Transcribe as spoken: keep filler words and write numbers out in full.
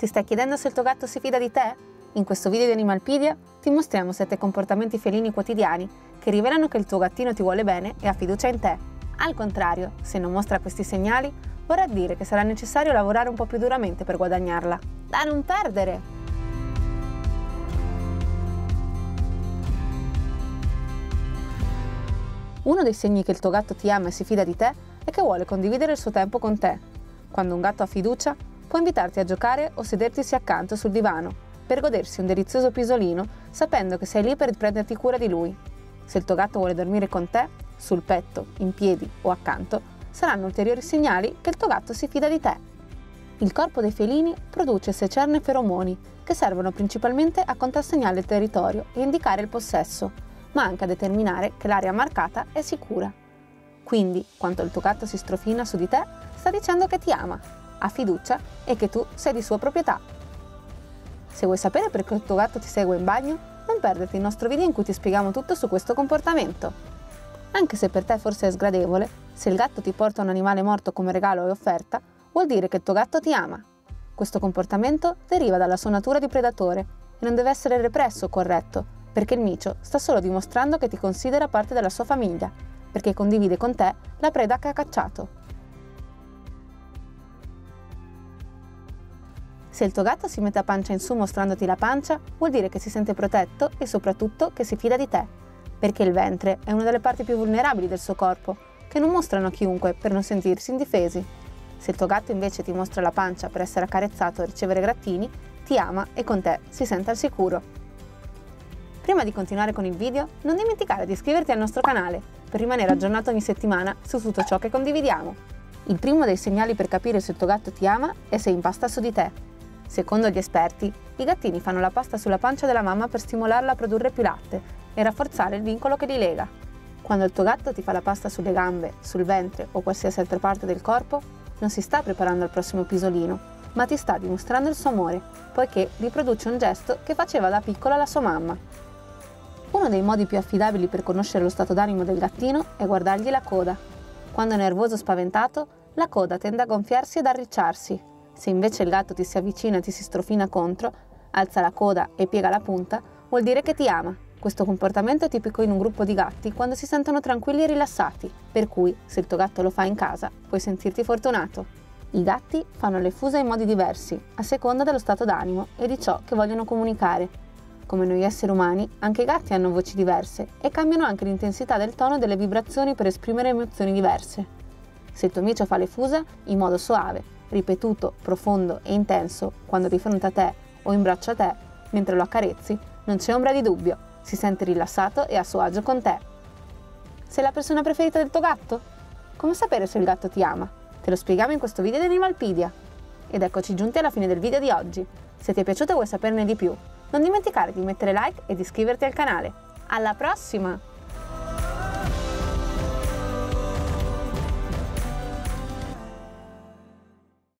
Ti stai chiedendo se il tuo gatto si fida di te? In questo video di Animalpedia ti mostriamo sette comportamenti felini quotidiani che rivelano che il tuo gattino ti vuole bene e ha fiducia in te. Al contrario, se non mostra questi segnali, vorrà dire che sarà necessario lavorare un po' più duramente per guadagnarla. Da non perdere! Uno dei segni che il tuo gatto ti ama e si fida di te è che vuole condividere il suo tempo con te. Quando un gatto ha fiducia, può invitarti a giocare o sedertisi accanto sul divano, per godersi un delizioso pisolino sapendo che sei lì per prenderti cura di lui. Se il tuo gatto vuole dormire con te, sul petto, in piedi o accanto, saranno ulteriori segnali che il tuo gatto si fida di te. Il corpo dei felini produce secerne e feromoni, che servono principalmente a contrassegnare il territorio e indicare il possesso, ma anche a determinare che l'area marcata è sicura. Quindi, quando il tuo gatto si strofina su di te, sta dicendo che ti ama, ha fiducia e che tu sei di sua proprietà. Se vuoi sapere perché il tuo gatto ti segue in bagno, non perderti il nostro video in cui ti spieghiamo tutto su questo comportamento. Anche se per te forse è sgradevole, se il gatto ti porta un animale morto come regalo e offerta, vuol dire che il tuo gatto ti ama. Questo comportamento deriva dalla sua natura di predatore e non deve essere represso o corretto, perché il micio sta solo dimostrando che ti considera parte della sua famiglia, perché condivide con te la preda che ha cacciato. Se il tuo gatto si mette a pancia in su mostrandoti la pancia, vuol dire che si sente protetto e soprattutto che si fida di te, perché il ventre è una delle parti più vulnerabili del suo corpo, che non mostrano a chiunque per non sentirsi indifesi. Se il tuo gatto invece ti mostra la pancia per essere accarezzato e ricevere grattini, ti ama e con te si sente al sicuro. Prima di continuare con il video, non dimenticare di iscriverti al nostro canale per rimanere aggiornato ogni settimana su tutto ciò che condividiamo. Il primo dei segnali per capire se il tuo gatto ti ama è se impasta su di te. Secondo gli esperti, i gattini fanno la pasta sulla pancia della mamma per stimolarla a produrre più latte e rafforzare il vincolo che li lega. Quando il tuo gatto ti fa la pasta sulle gambe, sul ventre o qualsiasi altra parte del corpo, non si sta preparando al prossimo pisolino, ma ti sta dimostrando il suo amore, poiché riproduce un gesto che faceva da piccola la sua mamma. Uno dei modi più affidabili per conoscere lo stato d'animo del gattino è guardargli la coda. Quando è nervoso o spaventato, la coda tende a gonfiarsi ed arricciarsi. Se invece il gatto ti si avvicina e ti si strofina contro, alza la coda e piega la punta, vuol dire che ti ama. Questo comportamento è tipico in un gruppo di gatti quando si sentono tranquilli e rilassati, per cui, se il tuo gatto lo fa in casa, puoi sentirti fortunato. I gatti fanno le fusa in modi diversi, a seconda dello stato d'animo e di ciò che vogliono comunicare. Come noi esseri umani, anche i gatti hanno voci diverse e cambiano anche l'intensità del tono e delle vibrazioni per esprimere emozioni diverse. Se il tuo micio fa le fusa, in modo soave, ripetuto, profondo e intenso, quando di fronte a te o in braccio a te, mentre lo accarezzi, non c'è ombra di dubbio, si sente rilassato e a suo agio con te. Sei la persona preferita del tuo gatto? Come sapere se il gatto ti ama? Te lo spieghiamo in questo video di Animalpedia. Ed eccoci giunti alla fine del video di oggi. Se ti è piaciuto e vuoi saperne di più, non dimenticare di mettere like e di iscriverti al canale. Alla prossima!